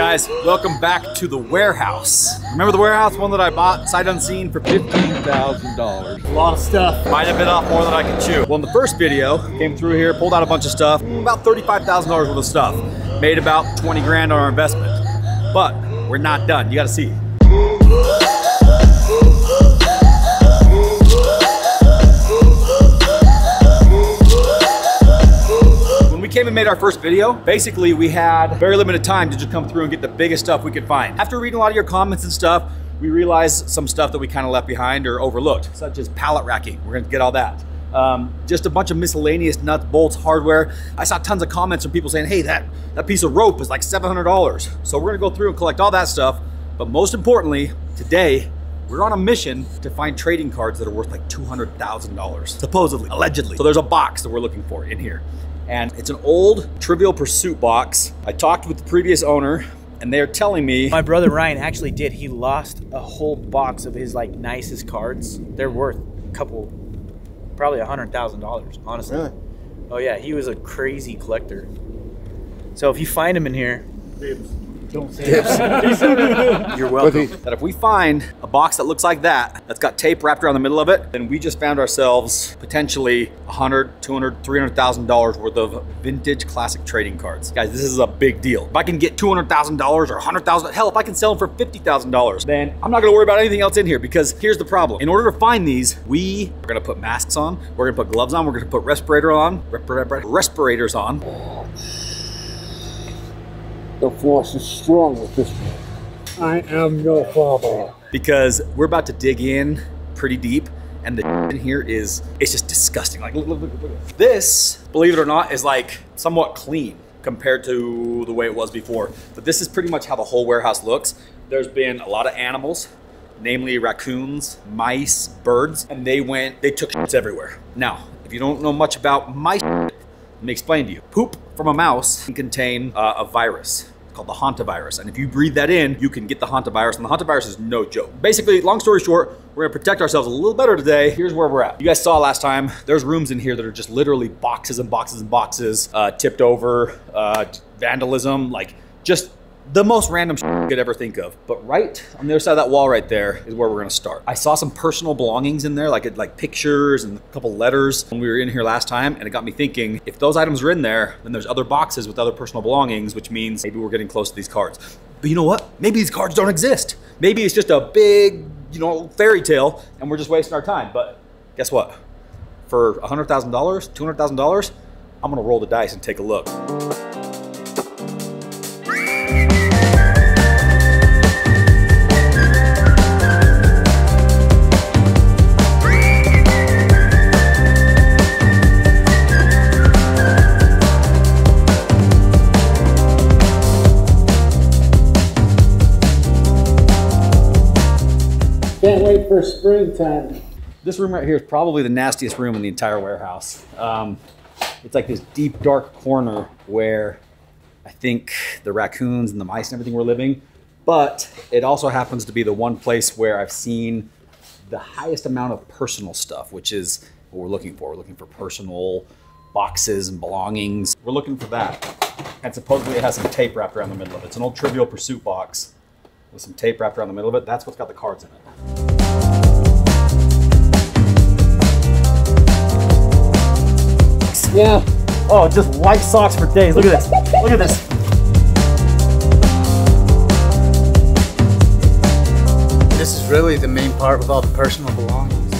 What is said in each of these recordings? Guys, welcome back to the warehouse. Remember the warehouse, one that I bought sight unseen for $15,000. A lot of stuff. Might have been off more than I could chew. Well, in the first video, came through here, pulled out a bunch of stuff, about $35,000 worth of stuff. Made about 20 grand on our investment. But we're not done, you gotta see. Came and made our first video. Basically, we had very limited time to just come through and get the biggest stuff we could find. After reading a lot of your comments and stuff, we realized some stuff that we kind of left behind or overlooked, such as pallet racking. We're gonna get all that. Just a bunch of miscellaneous nuts, bolts, hardware. I saw tons of comments from people saying, hey, that piece of rope is like $700. So we're gonna go through and collect all that stuff. But most importantly, today, we're on a mission to find trading cards that are worth like $200,000, supposedly, allegedly. So there's a box that we're looking for in here. And it's an old Trivial Pursuit box. I talked with the previous owner and they're telling me. My brother Ryan actually did. He lost a whole box of his like nicest cards. They're worth a couple, probably $100,000, honestly. Really? Oh yeah, he was a crazy collector. So if you find him in here. Don't say that. You're welcome. That if we find a box that looks like that, that's got tape wrapped around the middle of it, then we just found ourselves potentially $100,000, $200,000, $300,000 worth of vintage classic trading cards. Guys, this is a big deal. If I can get $200,000 or $100,000, hell, if I can sell them for $50,000, then I'm not gonna worry about anything else in here, because here's the problem. In order to find these, we are gonna put masks on, we're gonna put gloves on, we're gonna put respirators on. The floss is strong with this one. I am no father. Because we're about to dig in pretty deep, and the in here is, it's just disgusting. Like, look. This, believe it or not, is like somewhat clean compared to the way it was before. But this is pretty much how the whole warehouse looks. There's been a lot of animals, namely raccoons, mice, birds, and they took shits everywhere. Now, if you don't know much about mice, let me explain to you. Poop from a mouse can contain a virus called the Hantavirus. And if you breathe that in, you can get the Hantavirus, and the Hantavirus is no joke. Basically, long story short, we're gonna protect ourselves a little better today. Here's where we're at. You guys saw last time, there's rooms in here that are just literally boxes and boxes and boxes, tipped over, vandalism, like just the most random shit you could ever think of. But right on the other side of that wall right there is where we're gonna start. I saw some personal belongings in there, like pictures and a couple letters when we were in here last time, and it got me thinking, if those items are in there, then there's other boxes with other personal belongings, which means maybe we're getting close to these cards. But you know what? Maybe these cards don't exist. Maybe it's just a big, you know, fairy tale, and we're just wasting our time. But guess what? For $100,000, $200,000, I'm gonna roll the dice and take a look. Can't wait for springtime. This room right here is probably the nastiest room in the entire warehouse. It's like this deep, dark corner where I think the raccoons and the mice and everything were living. But it also happens to be the one place where I've seen the highest amount of personal stuff, which is what we're looking for. We're looking for personal boxes and belongings. We're looking for that. And supposedly it has some tape wrapped around the middle of it. It's an old Trivial Pursuit box with some tape wrapped around the middle of it. That's what's got the cards in it. Yeah. Oh, just white socks for days. Look at this. Look at this. This is really the main part with all the personal belongings.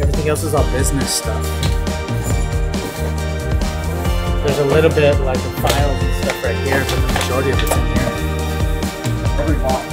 Everything else is all business stuff. There's a little bit like the files and stuff right here, but the majority of it's in here. Every box.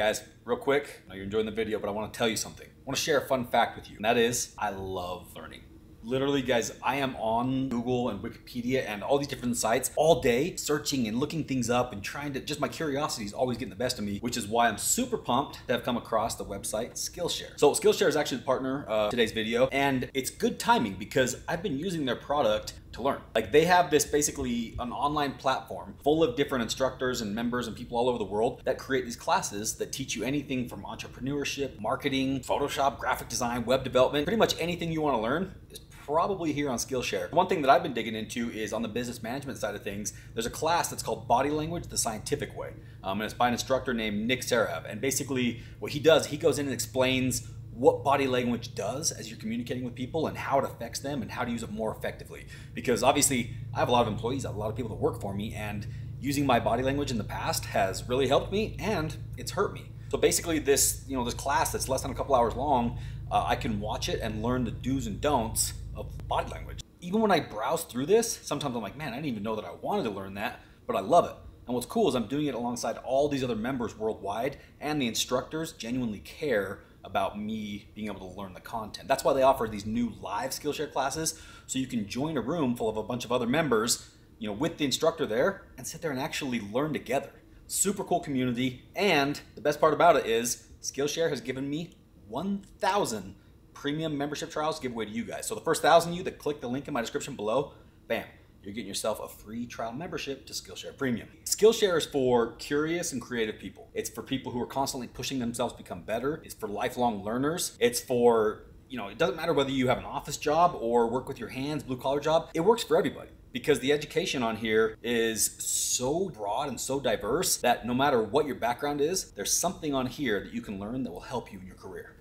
Guys, real quick, I know you're enjoying the video, but I want to tell you something. I want to share a fun fact with you, and that is I love learning. Literally, guys, I am on Google and Wikipedia and all these different sites all day, searching and looking things up and trying to, just my curiosity is always getting the best of me, which is why I'm super pumped to have come across the website Skillshare. So Skillshare is actually the partner of today's video, and it's good timing because I've been using their product to learn. Like, they have this basically an online platform full of different instructors and members and people all over the world that create these classes that teach you anything from entrepreneurship, marketing, Photoshop, graphic design, web development. Pretty much anything you want to learn is probably here on Skillshare. One thing that I've been digging into is on the business management side of things. There's a class that's called Body Language the Scientific Way, and it's by an instructor named Nick Sarev. And basically what he does, he goes in and explains what body language does as you're communicating with people and how it affects them and how to use it more effectively. Because obviously I have a lot of employees, I have a lot of people that work for me, and using my body language in the past has really helped me and it's hurt me. So basically this, you know, this class that's less than a couple hours long, I can watch it and learn the do's and don'ts of body language. Even when I browse through this, sometimes I'm like, man, I didn't even know that I wanted to learn that, but I love it. And what's cool is I'm doing it alongside all these other members worldwide, and the instructors genuinely care about me being able to learn the content. That's why they offer these new live Skillshare classes, so you can join a room full of a bunch of other members, you know, with the instructor there, and sit there and actually learn together. Super cool community, and the best part about it is Skillshare has given me 1,000 premium membership trials to give away to you guys. So the first 1,000 of you that click the link in my description below, bam, you're getting yourself a free trial membership to Skillshare Premium. Skillshare is for curious and creative people. It's for people who are constantly pushing themselves to become better. It's for lifelong learners. It's for, you know, it doesn't matter whether you have an office job or work with your hands, blue collar job. It works for everybody, because the education on here is so broad and so diverse that no matter what your background is, there's something on here that you can learn that will help you in your career.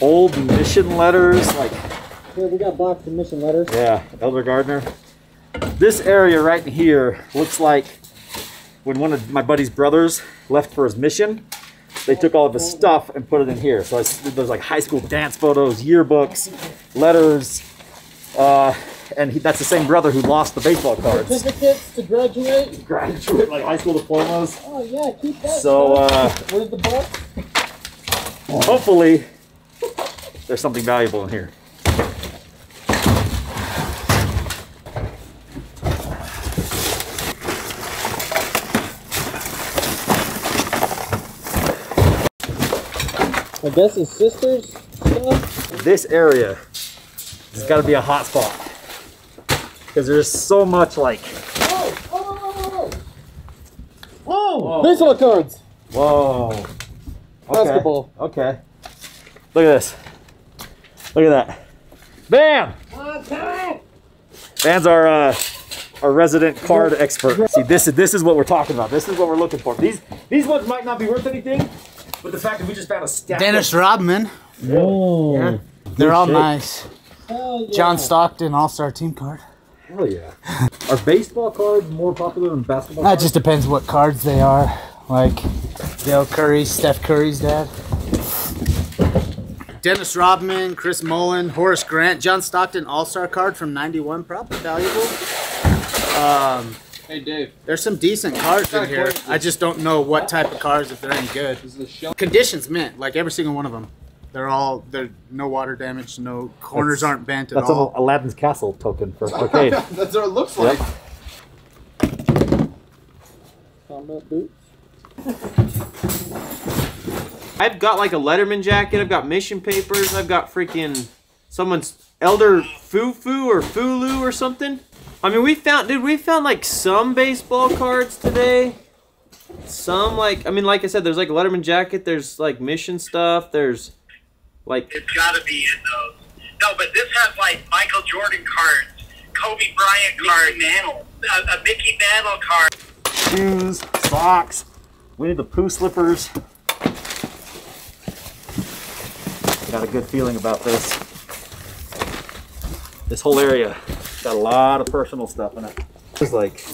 Old mission letters, like, yeah, we got boxed in mission letters. Yeah, Elder Gardner. This area right here looks like when one of my buddy's brothers left for his mission, they took all of his stuff and put it in here. So there's like high school dance photos, yearbooks, letters, and that's the same brother who lost the baseball cards. Certificates to graduate. Like high school diplomas. Oh yeah, keep that. So, where's the book? Hopefully, there's something valuable in here. I guess his sister's stuff. This area has got to be a hot spot, because there's so much like... Whoa! Baseball cards! Whoa. Okay. Basketball. Okay. Look at this. Look at that. Bam! Van's our resident card expert. See, this is what we're talking about. This is what we're looking for. These ones might not be worth anything, but the fact that we just found a stack. Dennis Rodman. Whoa. Yeah. They're all nice. Oh, yeah. John Stockton all-star team card. Hell yeah. Are baseball cards more popular than basketball cards? That just depends what cards they are. Like Dell Curry, Steph Curry's dad. Dennis Rodman, Chris Mullin, Horace Grant, John Stockton all-star card from '91, probably valuable. Hey Dave. There's some decent cards in here. I just don't know what type of cards, if they're any good. Conditions mint, like every single one of them. They're no water damage, no corners aren't bent at all. That's all Aladdin's Castle token for arcade. That's what it looks like. Yep. Combat boots. I've got like a Letterman jacket, I've got mission papers, I've got freaking someone's Elder Fufu or Fulu or something. I mean, we found like some baseball cards today. Some like I said, there's like a Letterman jacket, there's like mission stuff, there's like... It's gotta be in those. No, but this has like Michael Jordan cards, Kobe Bryant cards, a Mickey Mantle card. Shoes, socks, Winnie the Pooh slippers. Got a good feeling about this. This whole area. Got a lot of personal stuff in it. There's like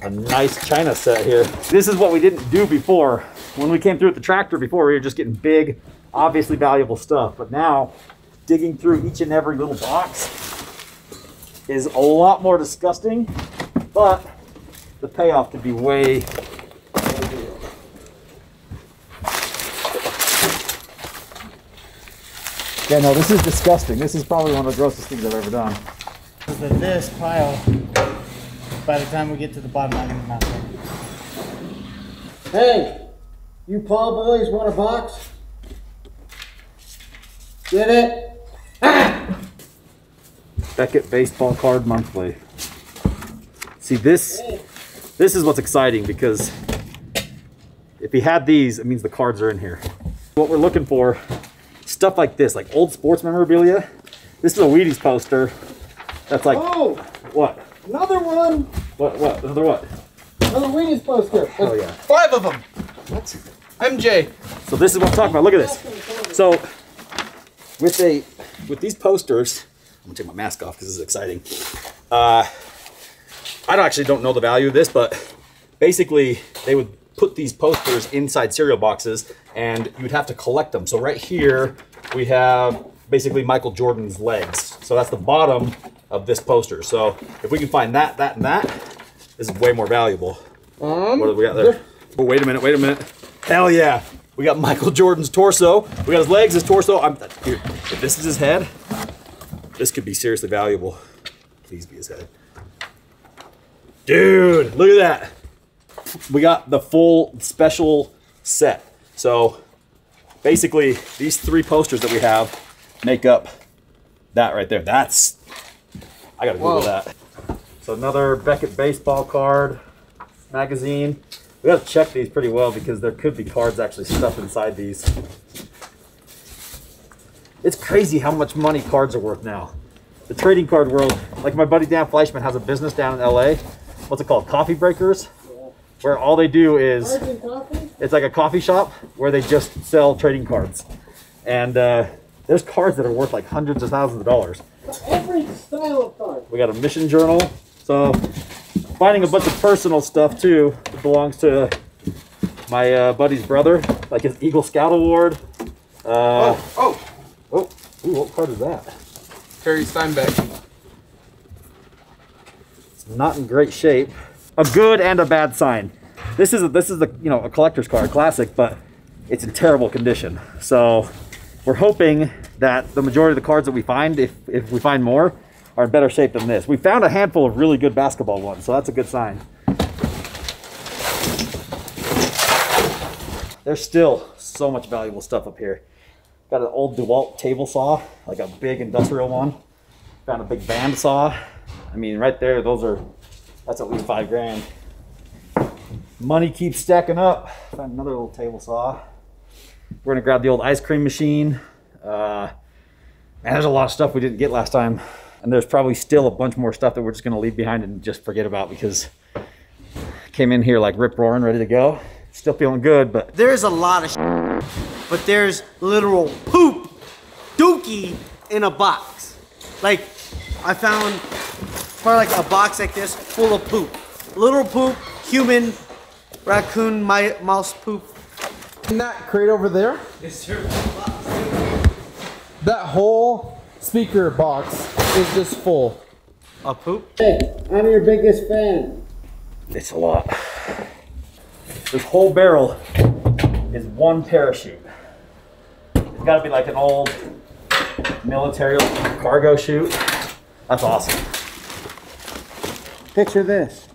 a nice china set here. This is what we didn't do before. When we came through with the tractor before, we were just getting big, obviously valuable stuff. But now, digging through each and every little box is a lot more disgusting, but the payoff could be way bigger. Yeah, no, this is disgusting. This is probably one of the grossest things I've ever done. That this pile, by the time we get to the bottom, I'm gonna knock it. Hey, you Paul boys want a box? Get it? Ah! Beckett Baseball Card Monthly. See, this is what's exciting, because if he had these, it means the cards are in here. What we're looking for, stuff like this, like old sports memorabilia. This is a Wheaties poster. That's like, oh, what? Another one. What, another what? Another Wheaties poster. Oh yeah. 5 of them. What? MJ. So this is what I'm talking about. Look at this. So with these posters, I'm gonna take my mask off because this is exciting. I actually don't know the value of this, but basically they would put these posters inside cereal boxes and you'd have to collect them. So right here we have basically Michael Jordan's legs. So that's the bottom of this poster. So if we can find that, that, and that, this is way more valuable. What do we got there? Oh, wait a minute, wait a minute. Hell yeah. We got Michael Jordan's torso. We got his legs, his torso. Dude, if this is his head, this could be seriously valuable. Please be his head. Dude, look at that. We got the full special set. So basically these 3 posters that we have make up that right there. That's, I gotta Google that. So another Beckett baseball card magazine. We gotta check these pretty well because there could be cards actually stuffed inside these. It's crazy how much money cards are worth now. The trading card world, like my buddy Dan Fleischman has a business down in LA. What's it called? Coffee Breakers? Where all they do is, it's like a coffee shop where they just sell trading cards. And there's cards that are worth like hundreds of thousands of dollars. For every style of card. We got a mission journal. So finding a bunch of personal stuff too that belongs to my buddy's brother, like his Eagle Scout Award. Ooh, what card is that? Terry Steinbeck. It's not in great shape. A good and a bad sign. This is you know, a collector's card, classic, but it's in terrible condition. So we're hoping that the majority of the cards that we find, if we find more, are in better shape than this. We found a handful of really good basketball ones, so that's a good sign. There's still so much valuable stuff up here. Got an old DeWalt table saw, like a big industrial one. Found a big band saw. I mean, right there, those are, that's at least $5 grand. Money keeps stacking up. Found another little table saw. We're gonna grab the old ice cream machine. Man, there's a lot of stuff we didn't get last time. And there's probably still a bunch more stuff that we're just gonna leave behind and just forget about, because I came in here like rip-roaring, ready to go. Still feeling good, but. There's a lot of shit, but there's literal poop dookie in a box. Like, I found probably like a box like this full of poop. Little poop, human, raccoon, mouse poop. And that crate over there? Yes, sir. That whole speaker box is just full of poop. Hey, I'm your biggest fan. It's a lot. This whole barrel is one parachute. It's gotta be like an old military cargo chute. That's awesome. Picture this.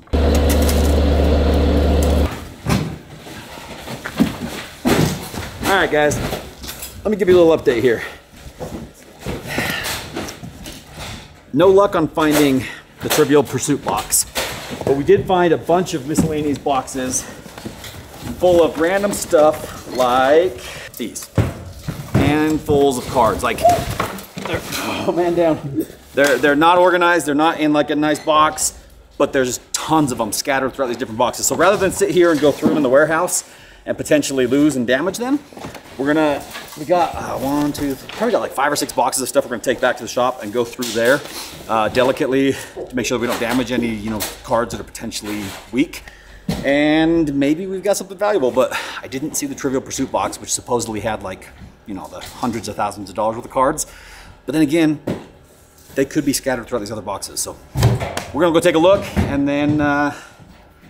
All right, guys, let me give you a little update here. No luck on finding the Trivial Pursuit box, but we did find a bunch of miscellaneous boxes full of random stuff like these. Handfuls of cards, like, oh man down. They're not organized, they're not in like a nice box, but there's tons of them scattered throughout these different boxes. So rather than sit here and go through them in the warehouse and potentially lose and damage them, we got 1, 2, 3, probably got like 5 or 6 boxes of stuff we're gonna take back to the shop and go through there delicately to make sure that we don't damage any, you know, cards that are potentially weak. And maybe we've got something valuable, but I didn't see the Trivial Pursuit box, which supposedly had like, you know, the hundreds of thousands of dollars worth of cards. But then again, they could be scattered throughout these other boxes. So we're gonna go take a look, and then I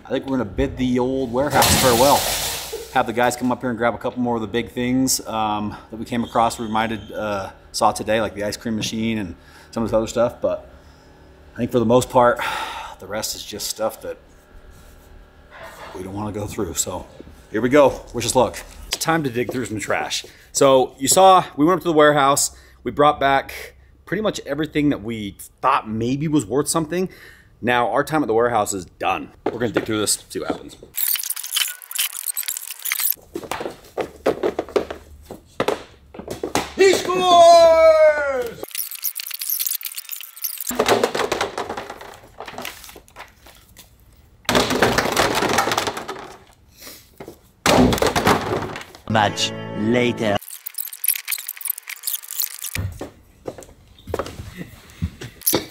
think we're gonna bid the old warehouse farewell. Have the guys come up here and grab a couple more of the big things that we came across. We saw today, like the ice cream machine and some of this other stuff. But I think for the most part, the rest is just stuff that we don't wanna go through. So here we go, wish us luck. It's time to dig through some trash. So you saw, we went up to the warehouse, we brought back pretty much everything that we thought maybe was worth something. Now, our time at the warehouse is done. We're gonna dig through this, see what happens. He scores! Much later.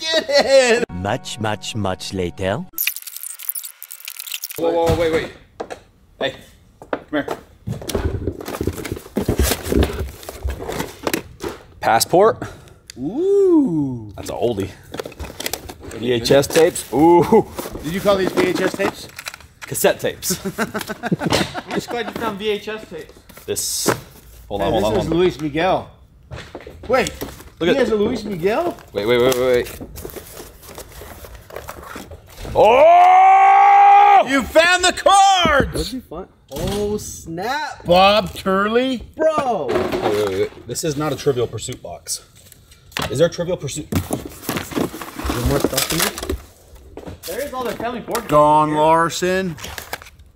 Yeah. Much later. Whoa, wait. Hey, come here. Passport. Ooh. That's an oldie. VHS tapes. Ooh. Did you call these VHS tapes? Cassette tapes. I'm just glad you found VHS tapes. This. Hold on. This is Luis Miguel. Wait. Look at this. He has a Luis Miguel? Wait. Oh! You found the cards! What'd you find? Oh, snap! Bob Turley? Bro! Wait. This is not a Trivial Pursuit box. Is there a Trivial Pursuit? There's more stuff in there? There is all their family board games. Don Larson.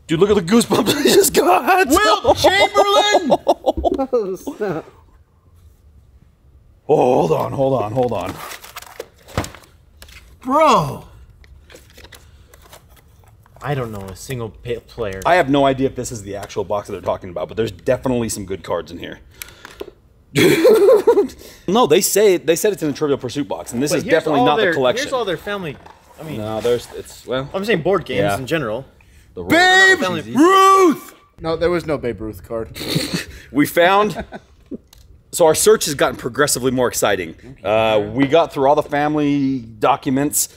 Dude, look at the goosebumps I just got! Wilt Chamberlain! Oh, snap. Oh, hold on. Bro! I don't know a single player. I have no idea if this is the actual box that they're talking about, but there's definitely some good cards in here. No, they said it's in a Trivial Pursuit box, and this is definitely not the collection. Here's all their family, I mean. No, well. I'm saying board games in general. Babe Ruth! No, there was no Babe Ruth card. We found... So our search has gotten progressively more exciting. We got through all the family documents,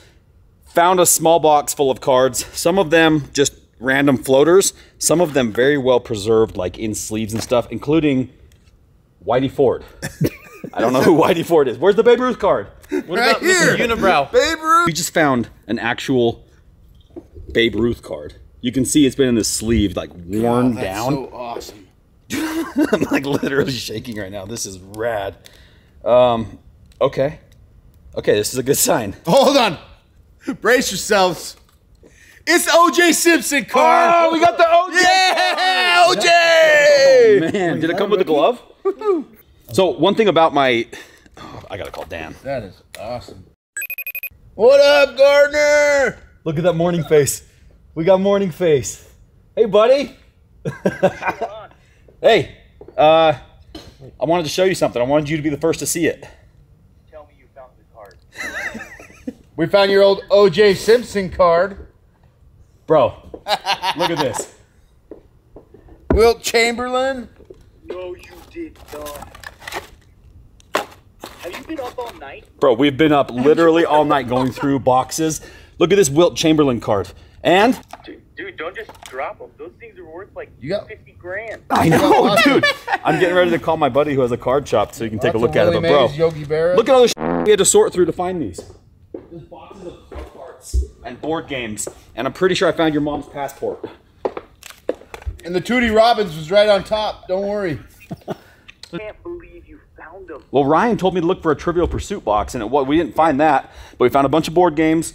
found a small box full of cards. Some of them just random floaters. Some of them very well preserved, like in sleeves and stuff, including Whitey Ford. I don't know who Whitey Ford is. Where's the Babe Ruth card? What about Mr. Unibrow? Babe Ruth. We just found an actual Babe Ruth card. You can see it's been in the sleeve, like worn down. So awesome. I'm like literally shaking right now. This is rad. Okay, this is a good sign. Hold on. Brace yourselves. It's OJ Simpson card. Oh, we got the OJ. Yeah, OJ. Oh, man, did it come with the glove? So one thing about my, I gotta call Dan. That is awesome. What up, Gardner? Look at that morning face. We got morning face. Hey, buddy. Hey, I wanted to show you something. I wanted you to be the first to see it. Tell me you found the card. We found your old OJ Simpson card. Bro, look at this. Wilt Chamberlain? No, you did not. Have you been up all night? Bro, we've been up literally all night going through boxes. Look at this Wilt Chamberlain card. And... Dude, don't just drop them. Those things are worth like 50 grand. I know, dude. I'm getting ready to call my buddy who has a card shop so you can take a look at it, but bro. Look at all the shit we had to sort through to find these. There's boxes of card parts and board games, and I'm pretty sure I found your mom's passport. And the Tootie Robbins was right on top. Don't worry. I can't believe you found them. Well, Ryan told me to look for a Trivial Pursuit box, and we didn't find that, but we found a bunch of board games.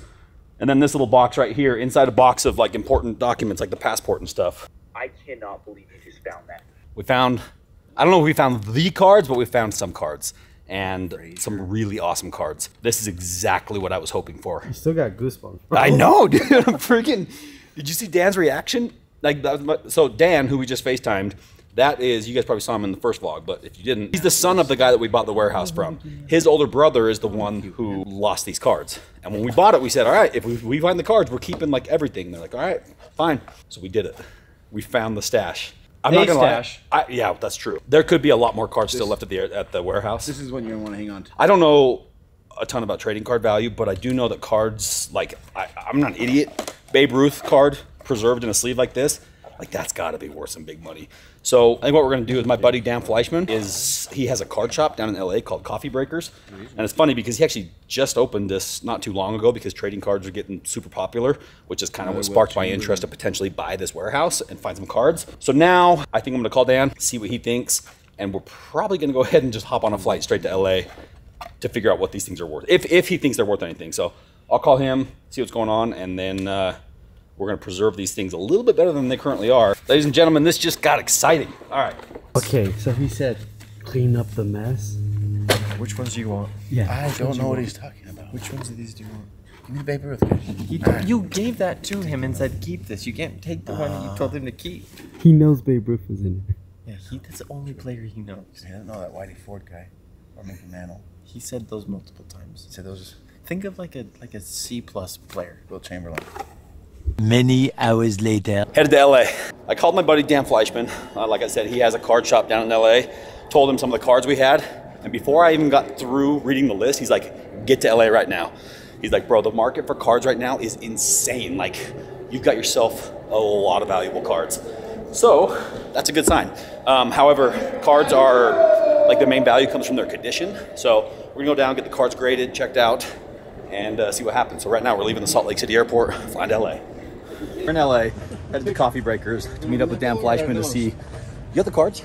And then this little box right here, inside a box of like important documents, like the passport and stuff. I cannot believe you just found that. We found, I don't know if we found the cards, but we found some cards. And some really awesome cards. This is exactly what I was hoping for. You still got goosebumps, bro. I know, dude, I'm freaking, did you see Dan's reaction? Like, that was my, so Dan, who we just FaceTimed, that is, you guys probably saw him in the first vlog, but if you didn't, he's the son of the guy that we bought the warehouse from. His older brother is the one who lost these cards. And when we bought it, we said, all right, if we find the cards, we're keeping like everything. They're like, all right, fine. So we did it. We found the stash. I'm not gonna lie. Yeah, that's true. There could be a lot more cards still left at the warehouse. This is one you wanna hang on to. I don't know a ton about trading card value, but I do know that cards, like, I'm not an idiot. Babe Ruth card preserved in a sleeve like this, like that's gotta be worth some big money. So I think what we're gonna do with my buddy Dan Fleischman is he has a card shop down in LA called Coffee Breakers. And it's funny because he actually just opened this not too long ago because trading cards are getting super popular, which is kind of what sparked my interest to potentially buy this warehouse and find some cards. So now I think I'm gonna call Dan, see what he thinks, and we're probably gonna go ahead and just hop on a flight straight to LA to figure out what these things are worth, if he thinks they're worth anything. So I'll call him, see what's going on, and then we're going to preserve these things a little bit better than they currently are. Ladies and gentlemen, this just got exciting. All right. Okay, so he said clean up the mess. Which ones do you want? Yeah. I don't know what he's talking about. Which ones of these do you want? Give me the Babe Ruth. You gave that to him and said, keep this. You can't take the one you told him to keep. He knows Babe Ruth is in it. Yeah, that's the only player he knows. He doesn't know that Whitey Ford guy or Mickey Mantle. He said those multiple times. He said those. Think of like a C+ player. Wilt Chamberlain. Many hours later. Headed to LA. I called my buddy Dan Fleischman. Like I said, he has a card shop down in LA. Told him some of the cards we had. And before I even got through reading the list, he's like, get to LA right now. He's like, bro, the market for cards right now is insane. Like, you've got yourself a lot of valuable cards. So that's a good sign. However, cards are, like, the main value comes from their condition. So we're gonna go down, get the cards graded, checked out, and see what happens. So right now we're leaving the Salt Lake City airport, flying to LA. We're in LA, headed to Coffee Breakers to meet up with Dan Fleischman to see, you got the cards?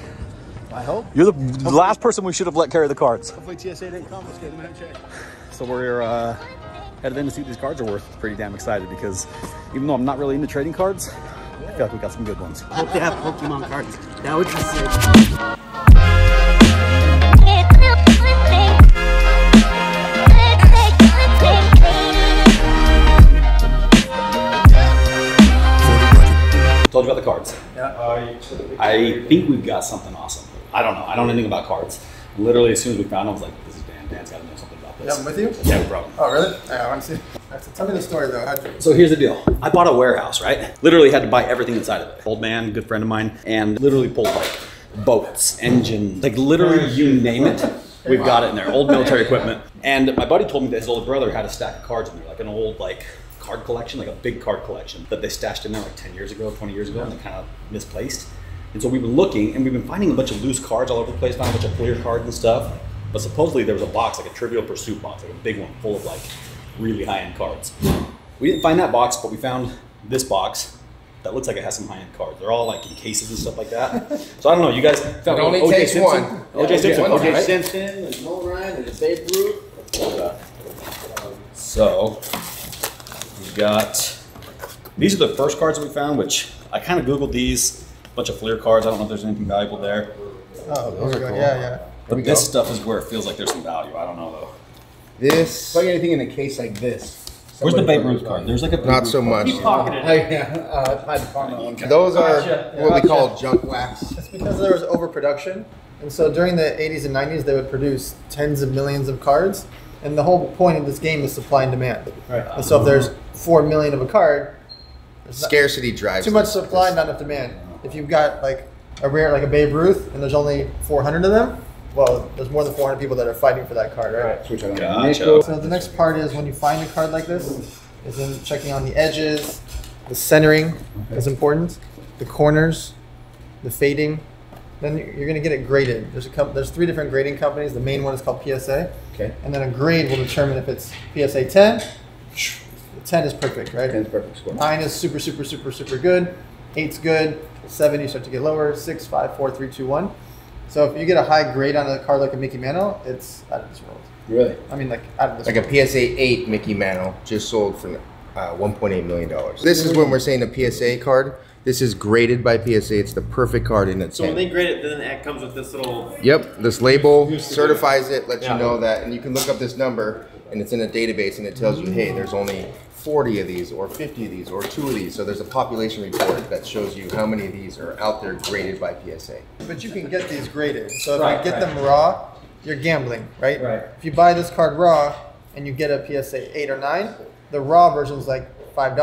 I hope. You're the last person we should have let carry the cards. Hopefully TSA didn't confiscate them, I haven't checked. So we're headed in to see what these cards are worth. Pretty damn excited because even though I'm not really into trading cards, I feel like we got some good ones. I hope they have Pokemon cards. That would be sick. Told you about the cards. Yeah. I think we've got something awesome. I don't know. I don't know anything about cards. Literally, as soon as we found them, I was like, this is Dan. Dan's got to know something about this. Yeah, with you? Yeah, no problem. Oh, really? Yeah, I want to see. Tell me the story, though. So here's the deal. I bought a warehouse, right? Literally had to buy everything inside of it. Old man, good friend of mine, and literally pulled like boats, engines, like literally you name it. We've got it in there. Old military equipment. And my buddy told me that his older brother had a stack of cards in there, like an old, like, card collection, like a big card collection that they stashed in there like 10 years ago, 20 years ago, and they kind of misplaced. And so we've been looking and we've been finding a bunch of loose cards all over the place, found a bunch of Fleer cards and stuff. But supposedly there was a box, like a Trivial Pursuit box, like a big one full of like really high-end cards. We didn't find that box, but we found this box that looks like it has some high-end cards. They're all like in cases and stuff like that. So I don't know, you guys found one. OJ Simpson. OJ Simpson, there's Nolan Ryan, there's Babe Ruth. So got, these are the first cards that we found, which I kind of Googled these, a bunch of Fleer cards. I don't know if there's anything valuable there. Oh, those are cool. Yeah. But this stuff is where it feels like there's some value. I don't know though. This. If I get anything in a case like this. Where's the Babe Ruth card? There's like a Babe Ruth card. Not so much. Keep pocketing it. Those are what we call junk wax. It's because there was overproduction. And so during the 80s and 90s, they would produce tens of millions of cards. And the whole point of this game is supply and demand. Right. And so if there's 4 million of a card, scarcity drives too much supply and not enough demand. If you've got like a rare, like a Babe Ruth, and there's only 400 of them, well, there's more than 400 people that are fighting for that card, right? Right. Gotcha. So the next part is when you find a card like this, is then checking on the edges, the centering is important, the corners, the fading. Then you're going to get it graded. There's three different grading companies. The main one is called PSA. Okay. And then a grade will determine if it's PSA 10. 10 is perfect, right? 10 is perfect score. 9 is super, super, super, super good. 8's good. 7, you start to get lower. 6, 5, 4, 3, 2, 1. So if you get a high grade on a card like a Mickey Mantle, it's out of this world. Really? I mean, like, out of this world. Like a PSA 8 Mickey Mantle just sold for $1.8 million. This is when we're saying a PSA card. This is graded by PSA. It's the perfect card in its So when they grade it, then it comes with this little... Yep, this label certifies it, lets you know that. And you can look up this number, and it's in a database, and it tells you, hey, there's only 40 of these, or 50 of these, or 2 of these. So there's a population report that shows you how many of these are out there graded by PSA. But you can get these graded. So if you get them raw, you're gambling, right? Right. If you buy this card raw, and you get a PSA 8 or 9, the raw version's like... $5,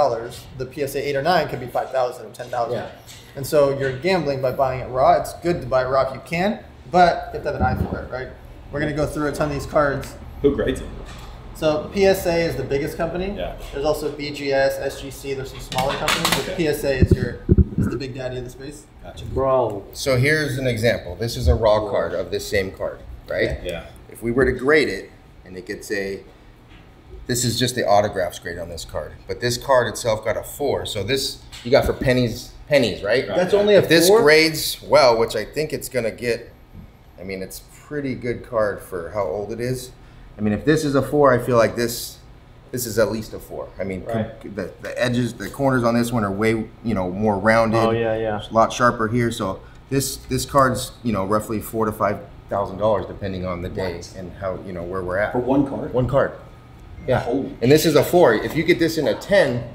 the PSA 8 or 9 could be $5,000 or $10,000. Yeah. And so you're gambling by buying it raw. It's good to buy it raw if you can, but you have to have an eye for it, right? We're going to go through a ton of these cards. Who grades them? So PSA is the biggest company. Yeah. There's also BGS, SGC. There's some smaller companies, but PSA is the big daddy of the space. Gotcha. Bro. So here's an example. This is a raw card of this same card, right? Yeah. If we were to grade it and it gets a... This is just the autographs grade on this card, but this card itself got a 4. So this you got for pennies, right? That's only a 4. If this grades well, which I think it's gonna get. I mean, it's pretty good card for how old it is. I mean, if this is a 4, I feel like this is at least a 4. I mean, the edges, the corners on this one are way, you know, more rounded. Oh yeah, yeah. It's a lot sharper here. So this card's, you know, roughly $4,000 to $5,000 depending on the day and how, you know, where we're at. For one card? One card. Yeah. Holy and this is a 4. If you get this in a 10,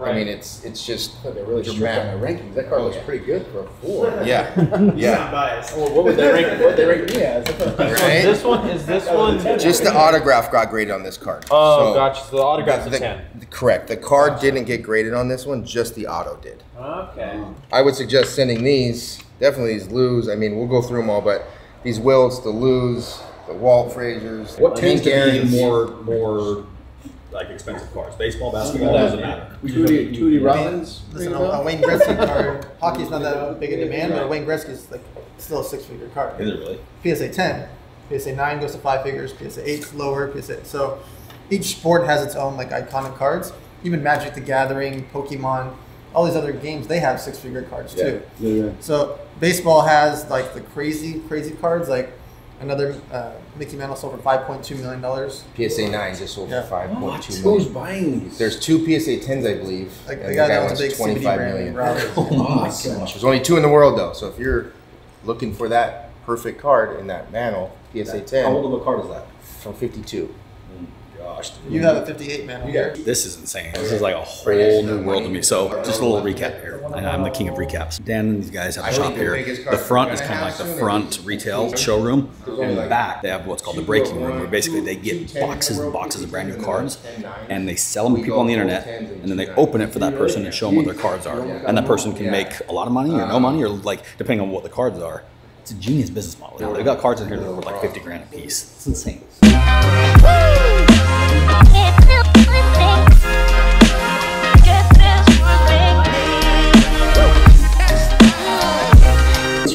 I mean, it's just they're really dramatic. Rankings. That card looks pretty good for a 4. Yeah, yeah. Biased. Well, what would they rank? What they rank me as? This one. Just the autograph got graded on this card. Oh, so gotcha. So the autograph's a 10. Correct. The card didn't get graded on this one. Just the auto did. Okay. I would suggest sending these. Definitely these Lou's. I mean, we'll go through them all, but these Wilts, the Lou's, the Walt Frasers. What tends to be more like expensive cars, baseball, basketball, doesn't matter. Tootie Robbins. Listen, a Wayne Gretzky card. Hockey's not that big in demand, but Wayne Gretzky's like still a 6-figure card. Is it really? PSA 10, PSA 9 goes to 5 figures. PSA 8's lower. PSA so each sport has its own like iconic cards. Even Magic the Gathering, Pokemon, all these other games, they have 6-figure cards too. Yeah, yeah. So baseball has like the crazy cards like. Another Mickey Mantle sold for $5.2 million. PSA 9 just sold for $5.2 million. Who's buying these? There's 2 PSA 10s, I believe. Like, and the guy wants $25 million. Oh my gosh. There's only 2 in the world, though. So if you're looking for that perfect card in that Mantle, PSA 10. How old of a card is that? From 52. Gosh. Dude. You have a 58 Mantle here. This is insane. This is like a whole new world to me. So just a little recap here. I'm the king of recaps. Dan and these guys have a shop here. The front is kind of like the front retail showroom. In the back, they have what's called the breaking room, where basically they get boxes and boxes of brand new cards, and they sell them to people on the internet, and then they open it for that person and show them what their cards are. And that person can make a lot of money or no money, or like depending on what the cards are. It's a genius business model. They've got cards in here that are worth like 50 grand a piece. It's insane.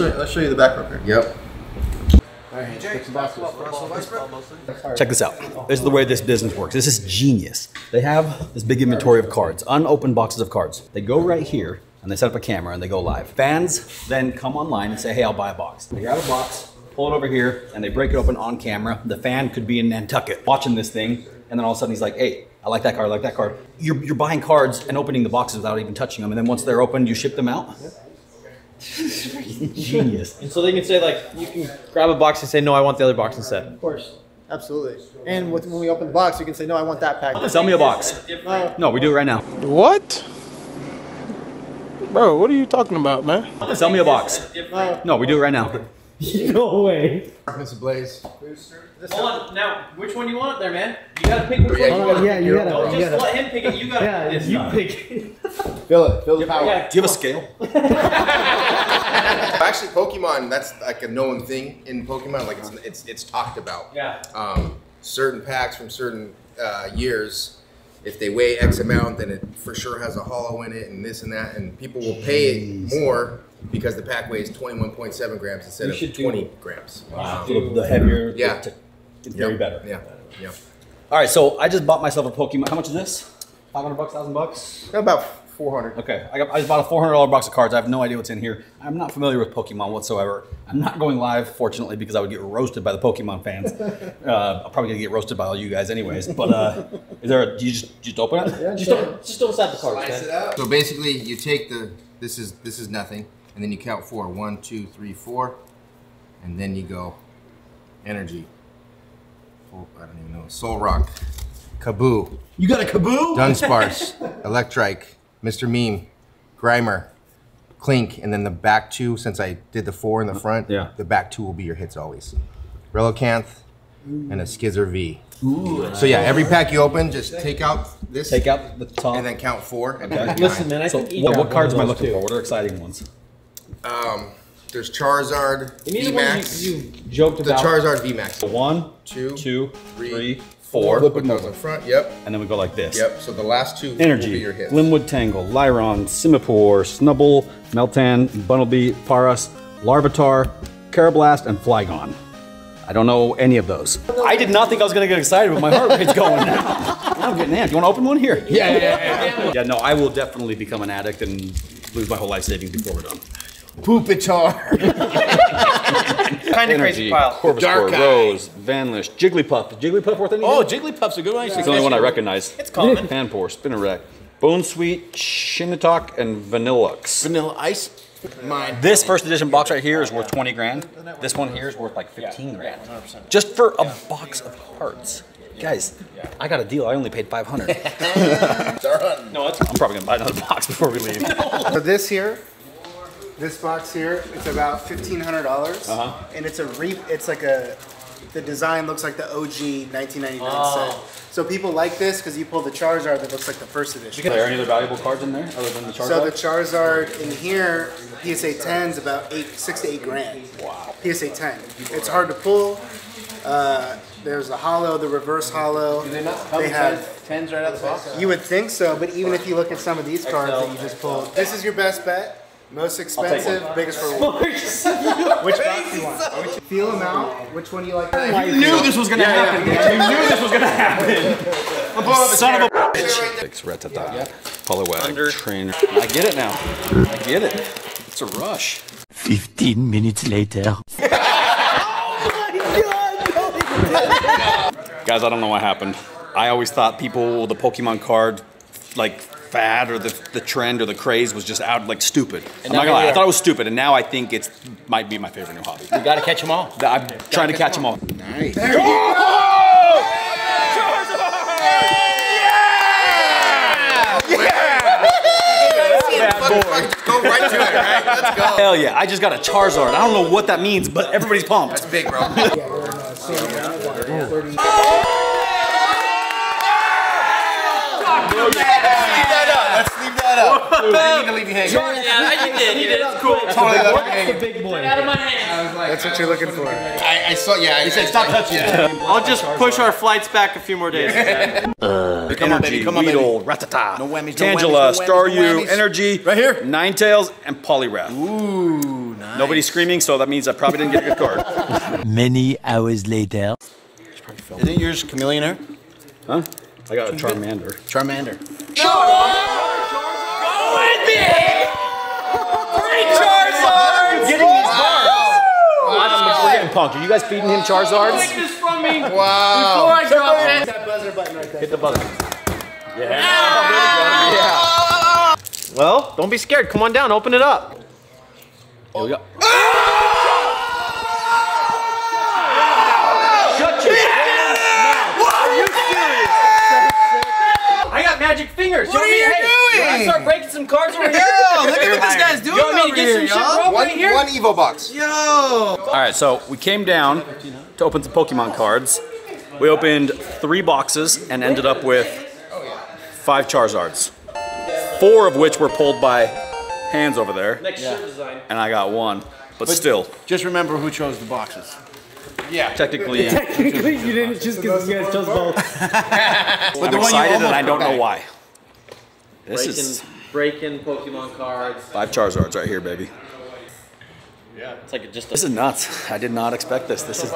I'll show you the back record. Yep. All right, check this out. This is the way this business works. This is genius. They have this big inventory of cards, unopened boxes of cards. They go right here and they set up a camera and they go live. Fans then come online and say, hey, I'll buy a box. They grab a box, pull it over here, and they break it open on camera. The fan could be in Nantucket watching this thing, and then all of a sudden he's like, hey, I like that card, I like that card. You're buying cards and opening the boxes without even touching them, and then once they're opened, you ship them out. Yep. Genius. And so they can say, like, you can grab a box and say, no, I want the other box instead. Of course. Absolutely. And when we open the box, you can say, no, I want that pack. Sell me a box. No, we do it right now. What? Bro, what are you talking about, man? Sell me a box. No, we do it right now. No way. Mr. Blaze. Hold on. Now, which one do you want up there, man? You gotta pick which one you want. Yeah, you gotta. Don't just let him pick it. You gotta pick this. You pick it. Fill it. Fill the power. Yeah. Do you have a scale? Actually, Pokemon, that's like a known thing in Pokemon. Like, it's talked about. Yeah. Certain packs from certain years, if they weigh X amount, then it for sure has a hollow in it and this and that. And people will pay it more because the pack weighs 21.7 grams instead of 20 grams. Wow. The heavier, it's very better. Yeah, yeah. All right, so I just bought myself a Pokemon. How much is this? 500 bucks, 1,000 bucks? About 400. Okay, I just bought a $400 box of cards. I have no idea what's in here. I'm not familiar with Pokemon whatsoever. I'm not going live, fortunately, because I would get roasted by the Pokemon fans. I'm probably gonna get roasted by all you guys anyways, but is there a, do you just open it? Yeah, just don't slap the cards. Slice it up. So basically you take the, this is nothing. And then you count 4. 1, 2, 3, 4. And then you go energy. Oh, I don't even know. Soul Rock. Kaboo. You got a Kaboo? Dunsparce. Electrike. Mr. Meme. Grimer. Clink. And then the back 2, since I did the 4 in the front, the back 2 will be your hits always. Relicanth and a Skizzer V. Ooh, so yeah, every pack you open, just take out this. Take out the top. And then count 4. And then listen, man, I think what cards am I looking for? What are exciting ones? There's Charizard VMAX. You joked about the Charizard VMAX. 1, 2, 3, 4. Flip it those in front. Yep. And then we go like this. Yep. So the last 2 energy will be your hits. Glimwood Tangle, Lyron, Simipour, Snubbull, Meltan, Bunnelby, Paras, Larvitar, Carablast, and Flygon. I don't know any of those. I did not think I was gonna get excited, but my heart rate's going now. I'm getting amped. You want to open one here? Yeah, yeah, yeah. Yeah, no, I will definitely become an addict and lose my whole life savings before we're done. Poopitar. Kind of crazy pile. Corvus Rose, Vanlish, Jigglypuff. Is Jigglypuff worth anything? Oh, Jigglypuff's a good one. Yeah. It's the only one I recognize. It's common. Panpour, Spinnerack, Bonesweet, Shinnetok, and Vanillux. Vanilla Ice. Mine. This first edition box right here is worth 20 grand. This one here is worth like 15 grand. Just for a box of cards. Guys, I got a deal. I only paid 500. No, it's I'm probably gonna buy another box before we leave. So this here, this box here, it's about $1,500, and it's a the design looks like the OG 1999 set. So people like this because you pull the Charizard that looks like the first edition. Are there any other valuable cards in there other than the Charizard? So the Charizard in here, PSA 10 is about $6 to $8 grand. Wow. PSA 10. It's hard to pull. There's the hollow, the reverse hollow. Do they not come have 10s right out of the box? You would think so, but even if you look at some of these cards that you just pulled, this is your best bet. Most expensive, biggest reward. Which box do you want? Feel them out. Which one do you like? You knew this was gonna happen. You knew this was gonna happen. Son of a bitch. Rattata. Poliwag. Trainer. I get it now. I get it. It's a rush. 15 minutes later. Oh my god! Guys, I don't know what happened. I always thought people, the Pokemon card, like, fad or the trend or the craze was just out like stupid. And I'm not gonna lie, I thought it was stupid, and now I think it might be my favorite new hobby. You gotta catch them all. I'm trying to catch them all. Nice. There you go! Yeah! Go right to it, right? Let's go. Hell yeah, I just got a Charizard. I don't know what that means, but everybody's pumped. That's big, bro. Dude, you need to leave your hand. You did. It's cool. Totally left your hand. Get out of my hand. Like, that's what you're looking for. I saw, yeah. He said, stop touching it. I'll just push our flights back a few more days. Energy, Weedle, Rattata, Tangela, Staryu, Energy, right here, Ninetales, and Poliwrath. Ooh, nice. Nobody's screaming, so that means I probably didn't get a good card. Many hours later. Isn't yours Chameleonaire? Huh? I got a Charmander. Charmander. Free Charizard! Getting these cards. Wow. We're getting punked. Are you guys feeding him Charizards? Take this from me. Wow. Before I drop it. Hit that buzzer button right there. Hit the buzzer. Yeah. Ah! Yeah. Well, don't be scared. Come on down. Open it up. Here we go. Shut your damn mouth. Are you serious? I got magic fingers. What are you doing? I start breaking some cards over here. Yo, look at what this guy's doing over here, y'all. One Evo box. Yo. All right, so we came down to open some Pokemon cards. We opened 3 boxes and ended up with 5 Charizards. 4 of which were pulled by hands over there. And I got one, but still. Just remember who chose the boxes. Yeah. Technically, technically you didn't just because you guys chose both. I'm excited and I don't know why. Breaking Pokemon cards. 5 Charizards right here, baby. Yeah, it's like just. This is nuts. I did not expect this. This is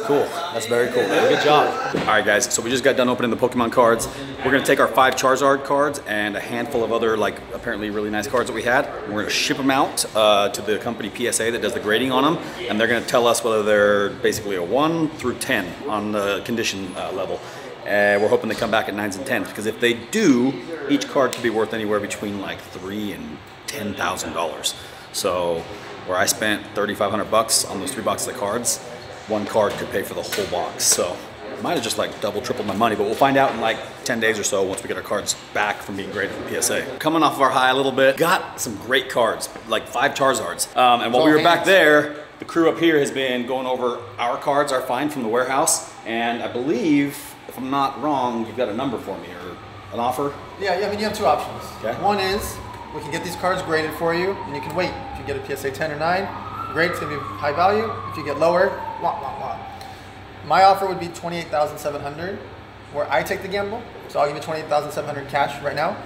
cool. That's very cool. Good job. All right, guys. So we just got done opening the Pokemon cards. We're gonna take our 5 Charizard cards and a handful of other like apparently really nice cards that we had. And we're gonna ship them out to the company PSA that does the grading on them, and they're gonna tell us whether they're basically a 1 through 10 on the condition level. We're hoping they come back at 9s and 10s because if they do, each card could be worth anywhere between like $3,000 and $10,000. So where I spent $3,500 on those 3 boxes of cards, 1 card could pay for the whole box. So I might have just like double, tripled my money, but we'll find out in like 10 days or so once we get our cards back from being graded from PSA. Coming off of our high a little bit, got some great cards, like 5 Charizards. And while we were back there, the crew up here has been going over our cards, our find from the warehouse, and I believe, if I'm not wrong, you've got a number for me or an offer? Yeah, I mean, you have 2 options. Okay. One is we can get these cards graded for you and you can wait. If you get a PSA 10 or 9, grade's gonna be high value. If you get lower, My offer would be $28,700 where I take the gamble. So I'll give you $28,700 cash right now.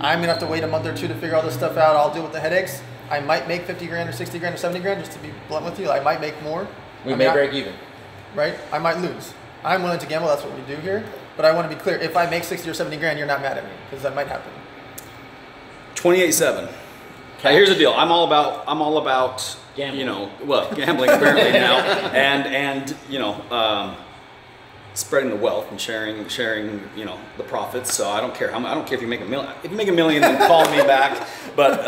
I'm gonna have to wait a month or 2 to figure all this stuff out. I'll deal with the headaches. I might make 50 grand or 60 grand or 70 grand, just to be blunt with you. I might make more. We may break even. Right? I might lose. I'm willing to gamble, that's what we do here. But I want to be clear, if I make 60 or 70 grand, you're not mad at me, because that might happen. 28,700. Now, here's the deal. I'm all about gambling. You know, well, gambling apparently now, and you know, spreading the wealth and sharing you know the profits. So I don't care how much, I don't care if you make $1 million. If you make $1 million, then call me back. But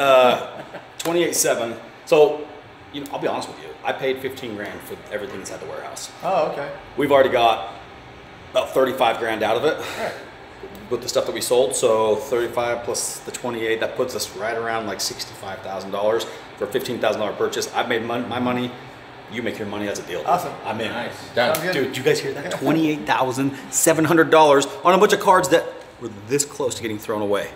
28.7. So you know, I'll be honest with you. I paid $15,000 for everything that's at the warehouse. Oh, okay. We've already got about $35,000 out of it. All right. With the stuff that we sold, so 35 plus the 28, that puts us right around like $65,000 for a $15,000 purchase. I've made my money. You make your money. That's a deal. Awesome. I'm in. Nice. Done. Dude, you guys hear that? $28,700 on a bunch of cards that were this close to getting thrown away.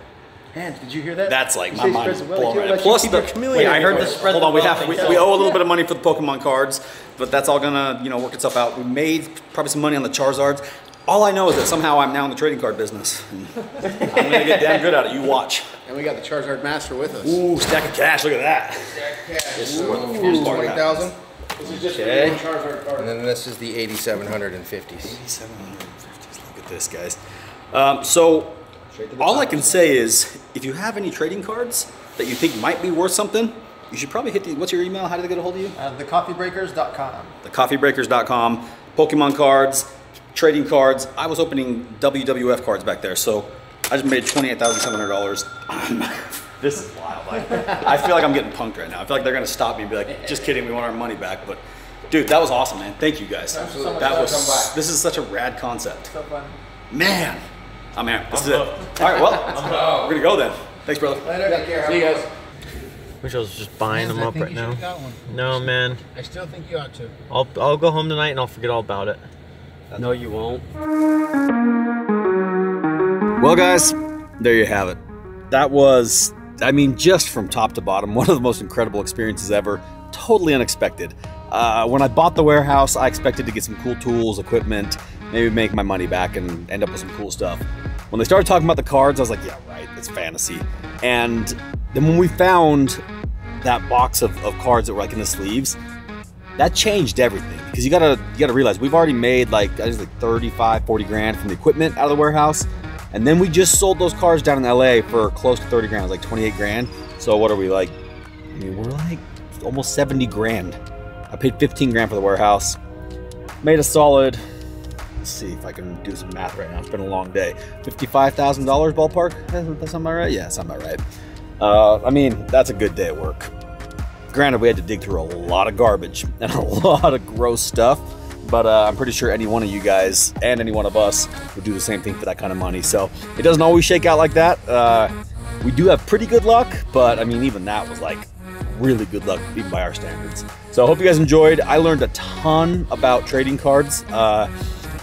Man, did you hear that? That's like my mind blown right. Plus the chameleon. I heard this. Hold on, we owe a little bit of money for the Pokemon cards, but that's all gonna work itself out. We made probably some money on the Charizards. All I know is that somehow I'm now in the trading card business. I'm gonna get damn good at it. You watch. And we got the Charizard Master with us. Ooh, stack of cash. Look at that. Stack of cash. This is worth 20,000. This is just okay. The Charizard card. And then this is the 8,750s. 8,750s. Look at this, guys. So all I can say is, if you have any trading cards that you think might be worth something, you should probably hit the. What's your email? How do they get a hold of you? Thecoffeebreakers.com. Thecoffeebreakers.com. Pokemon cards. Trading cards. I was opening WWF cards back there, so I just made $28,700. This is wild. I feel like I'm getting punked right now. I feel like they're gonna stop me and be like, "Just kidding, we want our money back." But dude, that was awesome, man. Thank you guys. Absolutely. That was. This is such a rad concept. So fun. Man, I'm here. This is it. All right, well, we're gonna go then. Thanks, brother. Later. Take care. See you guys. Wish I was just buying them up right now. No, man. I still think you ought to. I'll go home tonight and I'll forget all about it. No, you won't. Well, guys, there you have it. That was, I mean, just from top to bottom, one of the most incredible experiences ever. Totally unexpected. When I bought the warehouse, I expected to get some cool tools, equipment, maybe make my money back and end up with some cool stuff. When they started talking about the cards, I was like, yeah, right, it's fantasy. And then when we found that box of cards that were like in the sleeves, that changed everything, because you gotta realize we've already made like 35, 40 grand from the equipment out of the warehouse. And then we just sold those cars down in LA for close to 30 grand, like 28 grand. So what are we like? I mean, we're like almost 70 grand. I paid 15 grand for the warehouse, made a solid, let's see if I can do some math right now. It's been a long day. $55,000 ballpark, that sound about right? Yeah, that sound about right. I mean, that's a good day at work. Granted, we had to dig through a lot of garbage and a lot of gross stuff, but I'm pretty sure any one of you guys and any one of us would do the same thing for that kind of money. So it doesn't always shake out like that. We do have pretty good luck, but I mean, even that was like really good luck, even by our standards. So I hope you guys enjoyed. I learned a ton about trading cards.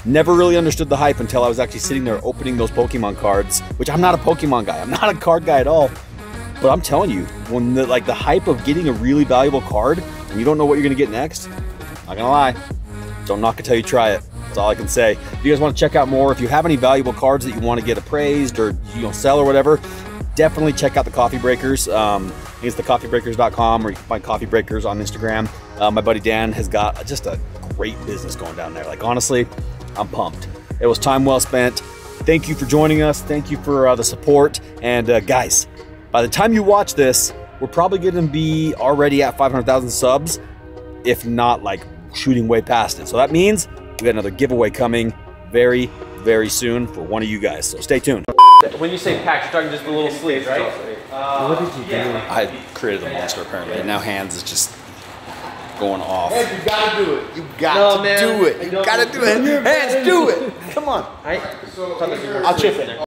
Never really understood the hype until I was actually sitting there opening those Pokemon cards, which I'm not a Pokemon guy. I'm not a card guy at all. But I'm telling you, when the hype of getting a really valuable card and you don't know what you're gonna get next, not gonna lie, don't knock it till you try it. That's all I can say. If you guys wanna check out more, if you have any valuable cards that you wanna get appraised or sell or whatever, definitely check out the Coffee Breakers. It's thecoffeebreakers.com, or you can find Coffee Breakers on Instagram. My buddy Dan has got just a great business going down there. Like honestly, I'm pumped. It was time well spent. Thank you for joining us. Thank you for the support. And guys, by the time you watch this, we're probably gonna be already at 500,000 subs, if not like shooting way past it. So that means we got another giveaway coming very, very soon for one of you guys. So stay tuned. When you say packs, you're talking just the little sleeves, right? What did you do? I created a monster apparently, and now Hands is just going off. Hands, you gotta do it. You gotta do it. You gotta do it. Hands, do it. Come on. I'll chip it.